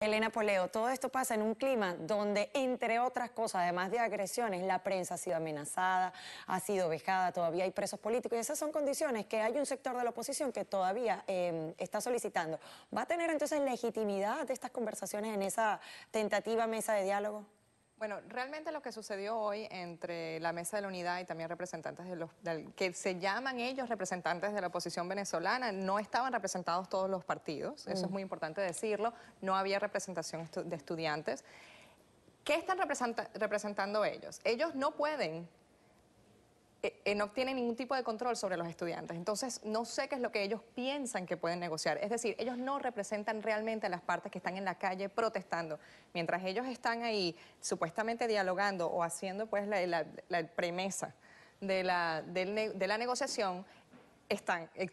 Elena Poleo, todo esto pasa en un clima donde, entre otras cosas, además de agresiones, la prensa ha sido amenazada, ha sido vejada, todavía hay presos políticos y esas son condiciones que hay un sector de la oposición que todavía está solicitando. ¿Va a tener entonces legitimidad de estas conversaciones en esa tentativa mesa de diálogo? Bueno, realmente lo que sucedió hoy entre la Mesa de la Unidad y también representantes que se llaman ellos representantes de la oposición venezolana, no estaban representados todos los partidos, eso es muy importante decirlo, no había representación de estudiantes. ¿Qué están representando ellos? Ellos no pueden, no tienen ningún tipo de control sobre los estudiantes, entonces no sé qué es lo que ellos piensan que pueden negociar, es decir, ellos no representan realmente a las partes que están en la calle protestando, mientras ellos están ahí supuestamente dialogando o haciendo pues la premisa de la negociación.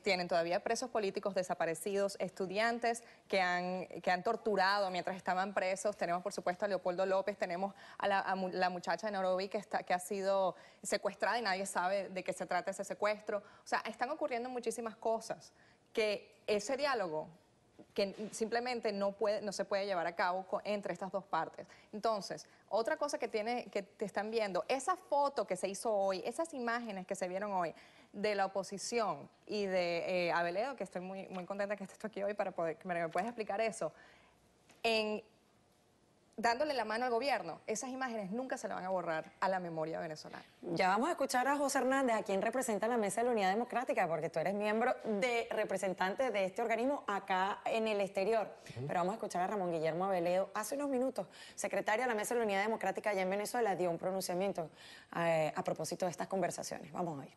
Tienen todavía presos políticos desaparecidos, estudiantes que han torturado mientras estaban presos. Tenemos, por supuesto, a Leopoldo López, tenemos a la muchacha de Nairobi que ha sido secuestrada y nadie sabe de qué se trata ese secuestro. O sea, están ocurriendo muchísimas cosas que ese diálogo que simplemente no se puede llevar a cabo entre estas dos partes. Entonces, otra cosa que te están viendo, esa foto que se hizo hoy, esas imágenes que se vieron hoy de la oposición y de Aveledo, que estoy muy contenta que estés aquí hoy para que me puedas explicar eso, dándole la mano al gobierno, esas imágenes nunca se le van a borrar a la memoria venezolana. Ya vamos a escuchar a José Hernández, a quien representa la Mesa de la Unidad Democrática, porque tú eres miembro de representante de este organismo acá en el exterior. Pero vamos a escuchar a Ramón Guillermo Aveledo. Hace unos minutos, secretaria de la Mesa de la Unidad Democrática allá en Venezuela, dio un pronunciamiento a propósito de estas conversaciones. Vamos a oír.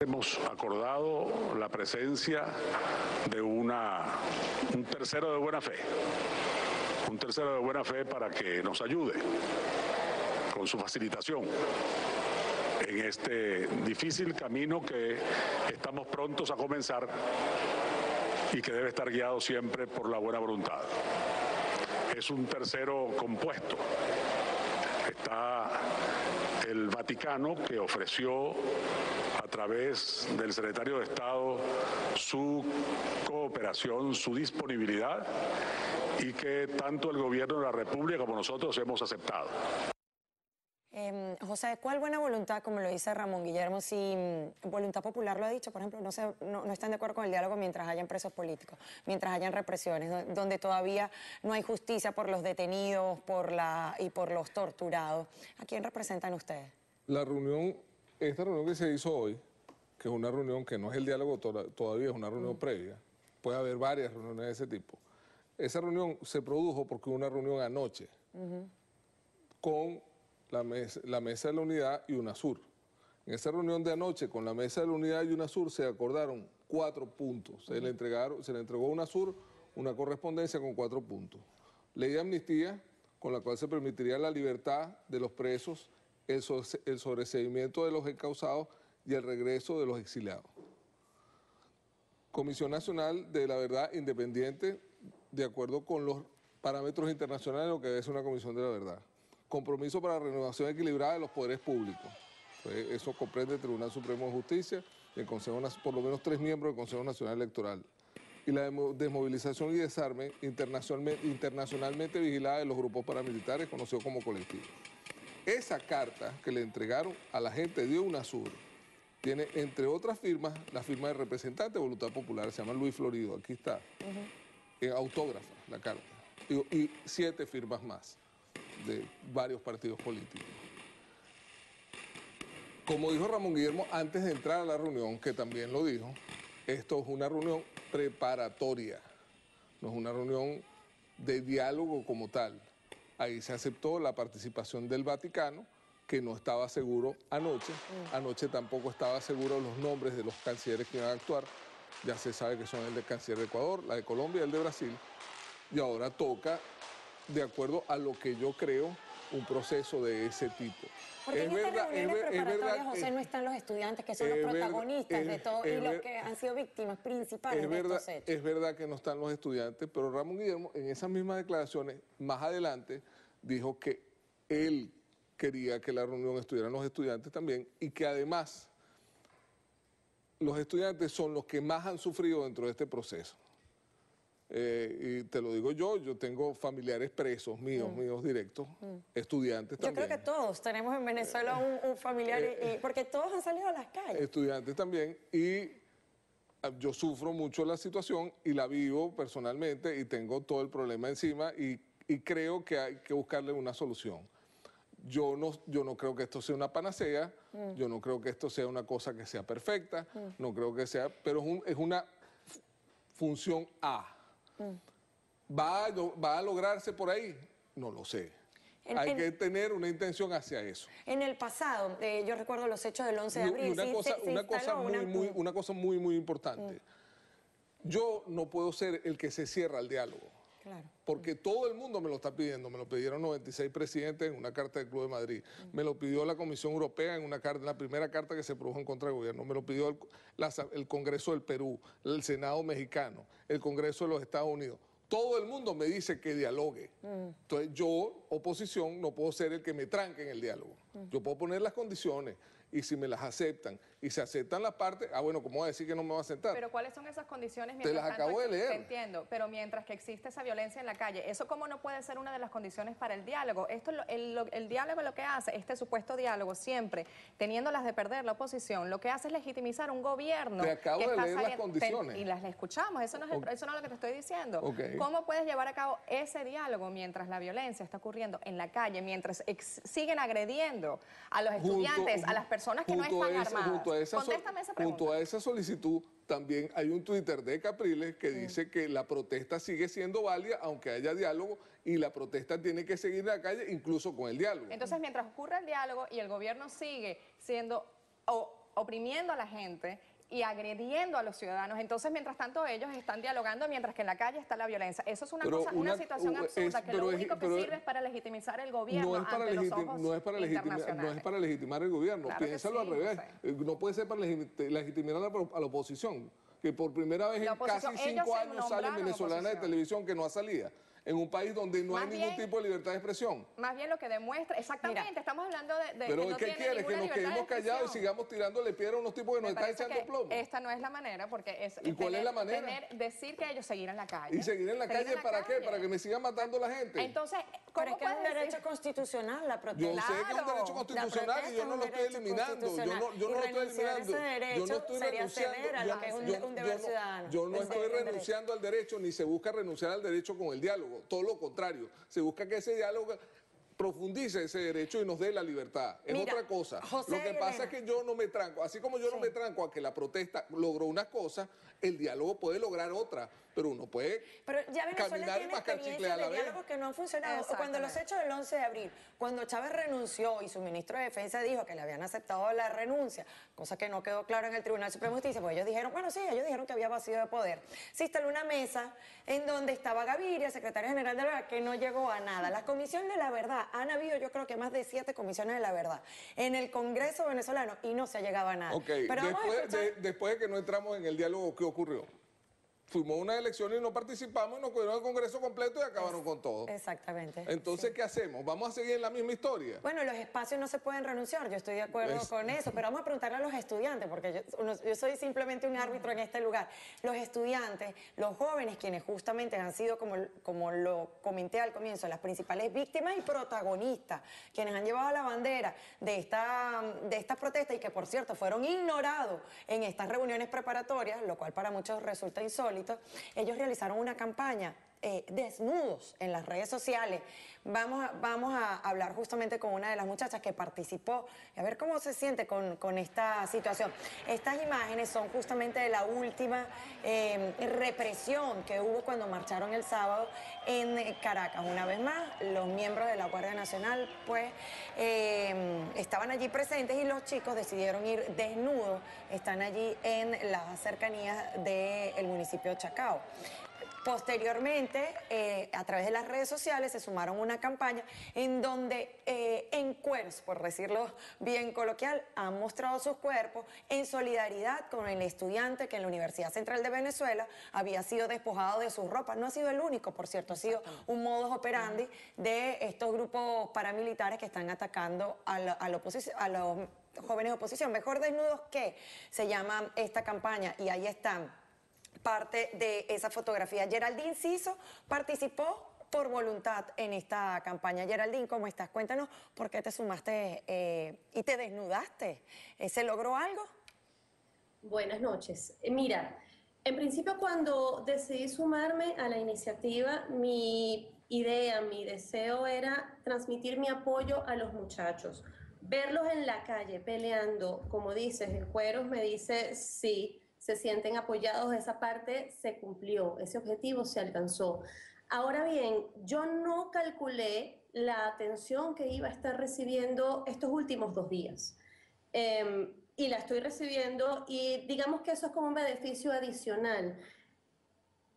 Hemos acordado la presencia de un tercero de buena fe. Un tercero de buena fe para que nos ayude con su facilitación en este difícil camino que estamos prontos a comenzar y que debe estar guiado siempre por la buena voluntad. Es un tercero compuesto. Está el Vaticano, que ofreció a través del secretario de Estado su cooperación, su disponibilidad, y que tanto el gobierno de la República como nosotros hemos aceptado. José, ¿cuál buena voluntad, como lo dice Ramón Guillermo, si Voluntad Popular lo ha dicho, por ejemplo, no están de acuerdo con el diálogo mientras hayan presos políticos, mientras hayan represiones, donde todavía no hay justicia por los detenidos y por los torturados? ¿A quién representan ustedes? Esta reunión que se hizo hoy, que es una reunión que no es el diálogo todavía, es una reunión previa, puede haber varias reuniones de ese tipo. Esa reunión se produjo porque hubo una reunión anoche con la Mesa de la Unidad y UNASUR. En esa reunión de anoche con la Mesa de la Unidad y UNASUR se acordaron 4 puntos. Se le entregó a UNASUR una correspondencia con 4 puntos. Ley de amnistía, con la cual se permitiría la libertad de los presos, el sobreseimiento de los encausados y el regreso de los exiliados. Comisión Nacional de la Verdad Independiente, de acuerdo con los parámetros internacionales, lo que es una comisión de la verdad. Compromiso para la renovación equilibrada de los poderes públicos. Entonces, eso comprende el Tribunal Supremo de Justicia y el Consejo, por lo menos 3 miembros del Consejo Nacional Electoral. Y la desmovilización y desarme internacionalmente vigilada de los grupos paramilitares, conocidos como colectivos. Esa carta que le entregaron a la gente de UNASUR tiene, entre otras firmas, la firma del representante de Voluntad Popular, se llama Luis Florido, aquí está. Autógrafa la carta, y 7 firmas más de varios partidos políticos. Como dijo Ramón Guillermo antes de entrar a la reunión, que también lo dijo, esto es una reunión preparatoria, no es una reunión de diálogo como tal. Ahí se aceptó la participación del Vaticano, que no estaba seguro anoche. Anoche tampoco estaba seguro los nombres de los cancilleres que iban a actuar. Ya se sabe que son el de canciller de Ecuador, la de Colombia y el de Brasil. Y ahora toca, de acuerdo a lo que yo creo, un proceso de ese tipo. Porque en estas reuniones preparatorias, José, no están los estudiantes, que son los protagonistas de todo y los que han sido víctimas principales de estos hechos. Es verdad que no están los estudiantes, pero Ramón Guillermo, en esas mismas declaraciones, más adelante, dijo que él quería que la reunión estuvieran los estudiantes también y que además los estudiantes son los que más han sufrido dentro de este proceso. Y te lo digo yo, yo tengo familiares presos míos, míos directos, estudiantes también. Yo creo que todos tenemos en Venezuela un familiar, porque todos han salido a las calles. Estudiantes también, y yo sufro mucho la situación y la vivo personalmente y tengo todo el problema encima y creo que hay que buscarle una solución. Yo no creo que esto sea una panacea, yo no creo que esto sea una cosa que sea perfecta, no creo que sea, pero es una función A. ¿Va a lograrse por ahí? No lo sé. Hay que tener una intención hacia eso. En el pasado, yo recuerdo los hechos del 11 de abril. Una cosa muy, muy importante. Yo no puedo ser el que se cierra el diálogo. Claro. Porque todo el mundo me lo está pidiendo. Me lo pidieron 96 presidentes en una carta del Club de Madrid. Me lo pidió la Comisión Europea en una carta, en la primera carta que se produjo en contra del gobierno. Me lo pidió el Congreso del Perú, el Senado mexicano, el Congreso de los Estados Unidos. Todo el mundo me dice que dialogue. Entonces yo, oposición, no puedo ser el que me tranque en el diálogo. Yo puedo poner las condiciones y si me las aceptan y se aceptan las partes, bueno, ¿cómo va a decir que no me va a sentar? Pero ¿cuáles son esas condiciones? Te las acabo de leer. Te entiendo, pero mientras que existe esa violencia en la calle, ¿eso cómo no puede ser una de las condiciones para el diálogo? El diálogo lo que hace, este supuesto diálogo, siempre teniéndolas de perder la oposición, lo que hace es legitimizar un gobierno. Te acabo de leer las condiciones. Y las escuchamos, eso no es lo que te estoy diciendo. Okay. ¿Cómo puedes llevar a cabo ese diálogo mientras la violencia está ocurriendo en la calle, mientras siguen agrediendo a los estudiantes, a las personas que no están armadas? Contéstame esa pregunta. Junto a esa solicitud, también hay un Twitter de Capriles que dice que la protesta sigue siendo válida, aunque haya diálogo, y la protesta tiene que seguir en la calle, incluso con el diálogo. Entonces, mientras ocurre el diálogo y el gobierno sigue siendo oprimiendo a la gente y agrediendo a los ciudadanos, entonces, mientras tanto, ellos están dialogando, mientras que en la calle está la violencia. Eso es una situación absurda, que lo único que sirve es para legitimizar el gobierno ante los ojos internacionales. No es para legitimar el gobierno, claro, piénsalo al revés. No puede ser para legitimar a la oposición, que por primera vez en casi 5 años sale venezolana de televisión que no ha salido, en un país donde no hay ningún tipo de libertad de expresión. Más bien lo que demuestra, exactamente, estamos hablando de pero que ¿qué quieres? Que nos quedemos callados y sigamos tirándole piedra a unos tipos que nos están echando plomo. Esta no es la manera, porque es... ¿Y cuál es la manera? Decir que ellos seguirán en la calle. ¿Y seguir en la calle para qué? Para que me sigan matando la gente. Entonces, ¿cómo es que es un derecho constitucional la protesta? Yo sé que es un derecho constitucional y yo no lo estoy eliminando. Yo no estoy renunciando. Yo no estoy renunciando al derecho, ni se busca renunciar al derecho con el diálogo. Todo lo contrario, se busca que ese diálogo profundice ese derecho y nos dé la libertad. Es otra cosa. Lo que pasa es que yo no me tranco. Así como yo no me tranco a que la protesta logró unas cosas, el diálogo puede lograr otras. Pero uno puede caminar y mascar chicle a la vez. Pero ya Venezuela tiene experiencia de diálogos que no han funcionado. Cuando los hechos del 11 de abril, cuando Chávez renunció y su ministro de Defensa dijo que le habían aceptado la renuncia, cosa que no quedó clara en el Tribunal Supremo de Justicia, pues ellos dijeron, ellos dijeron que había vacío de poder. Se instaló una mesa en donde estaba Gaviria, secretario general de la verdad, que no llegó a nada. La Comisión de la Verdad, han habido yo creo que más de 7 comisiones de la verdad en el Congreso venezolano y no se ha llegado a nada. Okay. Pero después de que no entramos en el diálogo, ¿qué ocurrió? Fuimos a unas elecciones y no participamos y nos cogieron el Congreso completo y acabaron con todo. Exactamente. Entonces, ¿qué hacemos? ¿Vamos a seguir en la misma historia? Bueno, los espacios no se pueden renunciar, yo estoy de acuerdo con eso, pero vamos a preguntarle a los estudiantes, porque yo soy simplemente un árbitro en este lugar. Los estudiantes, los jóvenes, quienes justamente han sido, como lo comenté al comienzo, las principales víctimas y protagonistas, quienes han llevado la bandera de estas protestas y que, por cierto, fueron ignorados en estas reuniones preparatorias, lo cual para muchos resulta insólito. Ellos realizaron una campaña desnudos en las redes sociales. Vamos a hablar justamente con una de las muchachas que participó, a ver cómo se siente con esta situación. Estas imágenes son justamente de la última represión que hubo cuando marcharon el sábado en Caracas. Una vez más, los miembros de la Guardia Nacional pues estaban allí presentes y los chicos decidieron ir desnudos. Están allí en las cercanías del municipio de Chacao. Posteriormente, a través de las redes sociales, se sumaron una campaña en donde encueros, por decirlo bien coloquial, han mostrado sus cuerpos en solidaridad con el estudiante que en la Universidad Central de Venezuela había sido despojado de sus ropas. No ha sido el único, por cierto, ha sido un modus operandi de estos grupos paramilitares que están atacando a los jóvenes de oposición. Mejor desnudos que se llama esta campaña, y ahí están. parte de esa fotografía. Geraldine Ciso participó por voluntad en esta campaña. Geraldine, ¿cómo estás? Cuéntanos por qué te sumaste y te desnudaste. ¿Se logró algo? Buenas noches. Mira, en principio cuando decidí sumarme a la iniciativa, mi idea, mi deseo era transmitir mi apoyo a los muchachos. Verlos en la calle peleando, como dices, en cueros, me dice sí, se sienten apoyados, esa parte se cumplió, ese objetivo se alcanzó. Ahora bien, yo no calculé la atención que iba a estar recibiendo estos últimos 2 días. Y la estoy recibiendo y digamos que eso es como un beneficio adicional.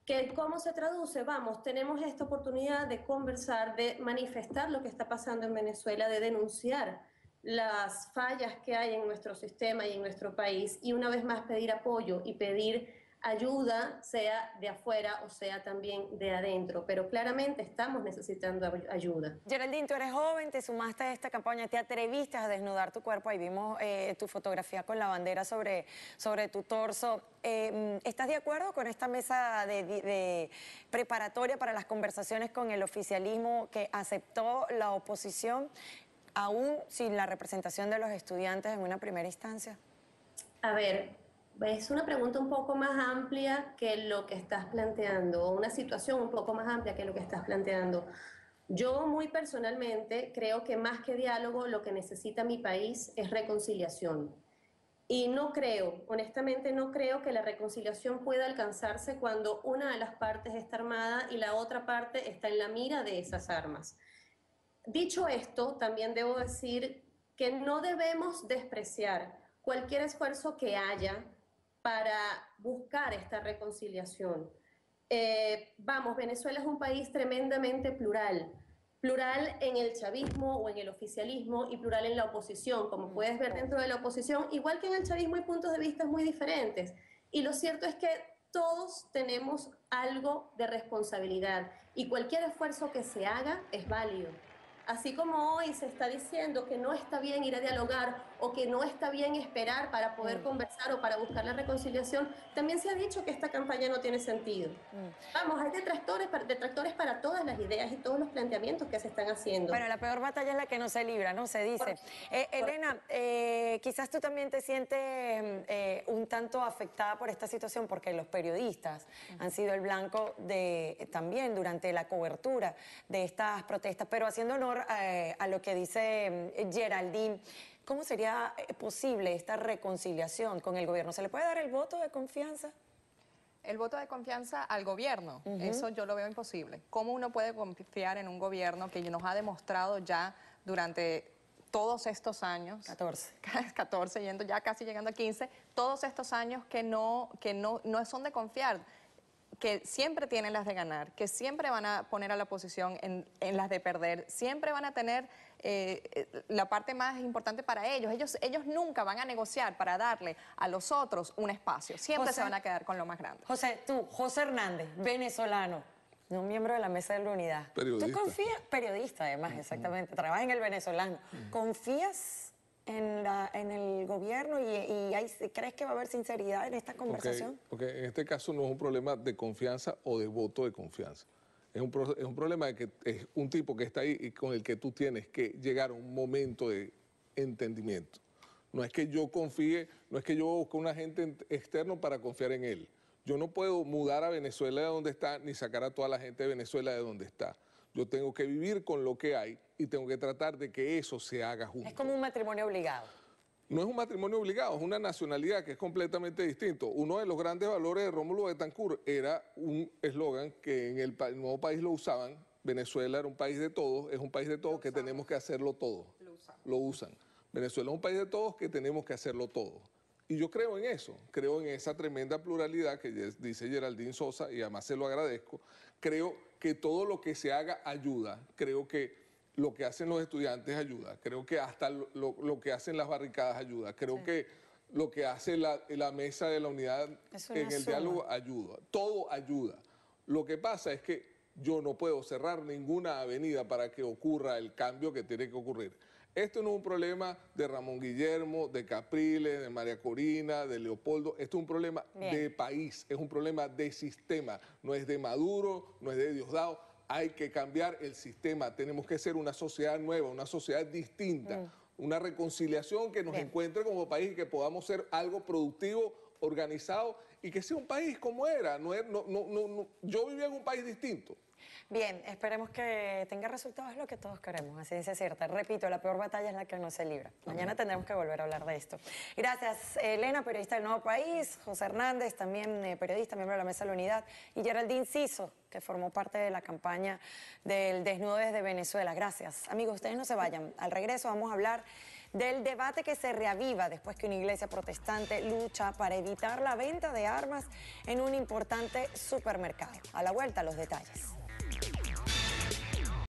¿Que cómo se traduce? Vamos, tenemos esta oportunidad de conversar, de manifestar lo que está pasando en Venezuela, de denunciar las fallas que hay en nuestro sistema y en nuestro país y una vez más pedir apoyo y pedir ayuda, sea de afuera o sea también de adentro, pero claramente estamos necesitando ayuda. Geraldine, tú eres joven, te sumaste a esta campaña, te atreviste a desnudar tu cuerpo, ahí vimos tu fotografía con la bandera sobre tu torso. ¿Estás de acuerdo con esta mesa de preparatoria para las conversaciones con el oficialismo que aceptó la oposición, aún sin la representación de los estudiantes en una primera instancia? A ver, es una pregunta un poco más amplia que lo que estás planteando, o una situación un poco más amplia que lo que estás planteando. Yo muy personalmente creo que más que diálogo lo que necesita mi país es reconciliación. Y no creo, honestamente no creo que la reconciliación pueda alcanzarse cuando una de las partes está armada y la otra parte está en la mira de esas armas. Dicho esto, también debo decir que no debemos despreciar cualquier esfuerzo que haya para buscar esta reconciliación. Vamos, Venezuela es un país tremendamente plural, plural en el chavismo o en el oficialismo y plural en la oposición, como puedes ver dentro de la oposición, igual que en el chavismo hay puntos de vista muy diferentes. Y lo cierto es que todos tenemos algo de responsabilidad y cualquier esfuerzo que se haga es válido. Así como hoy se está diciendo que no está bien ir a dialogar o que no está bien esperar para poder conversar o para buscar la reconciliación, también se ha dicho que esta campaña no tiene sentido. Vamos, hay detractores para todas las ideas y todos los planteamientos que se están haciendo. Bueno, la peor batalla es la que no se libra, ¿no? Se dice. Elena, quizás tú también te sientes un tanto afectada por esta situación porque los periodistas han sido el blanco de, también durante la cobertura de estas protestas, pero haciendo honor a lo que dice Geraldine, ¿cómo sería posible esta reconciliación con el gobierno? ¿Se le puede dar el voto de confianza? El voto de confianza al gobierno, eso yo lo veo imposible. ¿Cómo uno puede confiar en un gobierno que nos ha demostrado ya durante todos estos años, 14 yendo ya casi llegando a 15, todos estos años que no son de confiar, que siempre tienen las de ganar, que siempre van a poner a la oposición en las de perder, siempre van a tener la parte más importante para ellos. Ellos nunca van a negociar para darle a los otros un espacio, siempre se van a quedar con lo más grande. José, tú, José Hernández, venezolano, un miembro de la Mesa de la Unidad. Periodista. ¿Tú confías? Periodista, además, exactamente, trabaja en el venezolano. ¿Confías en el gobierno y ahí, crees que va a haber sinceridad en esta conversación? Porque en este caso no es un problema de confianza o de voto de confianza. Es un problema de que es un tipo que está ahí y con el que tú tienes que llegar a un momento de entendimiento. No es que yo confíe, no es que yo busque un agente externo para confiar en él. Yo no puedo mudar a Venezuela de donde está ni sacar a toda la gente de Venezuela de donde está. Yo tengo que vivir con lo que hay y tengo que tratar de que eso se haga junto. Es como un matrimonio obligado. No es un matrimonio obligado, es una nacionalidad que es completamente distinto. Uno de los grandes valores de Rómulo Betancourt era un eslogan que en el Nuevo País lo usaban. Venezuela era un país de todos, es un país de todos que tenemos que hacerlo todo. Lo usan. Venezuela es un país de todos que tenemos que hacerlo todo. Y yo creo en eso, creo en esa tremenda pluralidad que dice Geraldine Ciso y además se lo agradezco. Creo que todo lo que se haga ayuda, creo que lo que hacen los estudiantes ayuda, creo que hasta lo que hacen las barricadas ayuda, creo que lo que hace la Mesa de la Unidad en el diálogo ayuda, todo ayuda. Lo que pasa es que yo no puedo cerrar ninguna avenida para que ocurra el cambio que tiene que ocurrir. Esto no es un problema de Ramón Guillermo, de Capriles, de María Corina, de Leopoldo. Esto es un problema de país, es un problema de sistema. No es de Maduro, no es de Diosdado. Hay que cambiar el sistema. Tenemos que ser una sociedad nueva, una sociedad distinta. Una reconciliación que nos encuentre como país y que podamos ser algo productivo, organizado y que sea un país como era. Yo vivía en un país distinto. Bien, esperemos que tenga resultados, es lo que todos queremos, así es cierta. Repito, la peor batalla es la que no se libra. Mañana tendremos que volver a hablar de esto. Gracias, Elena, periodista del Nuevo País, José Hernández, también periodista, miembro de la Mesa de la Unidad, y Geraldine Ciso, que formó parte de la campaña del desnudo desde Venezuela. Gracias. Amigos, ustedes no se vayan. Al regreso vamos a hablar del debate que se reaviva después que una iglesia protestante lucha para evitar la venta de armas en un importante supermercado. A la vuelta, los detalles.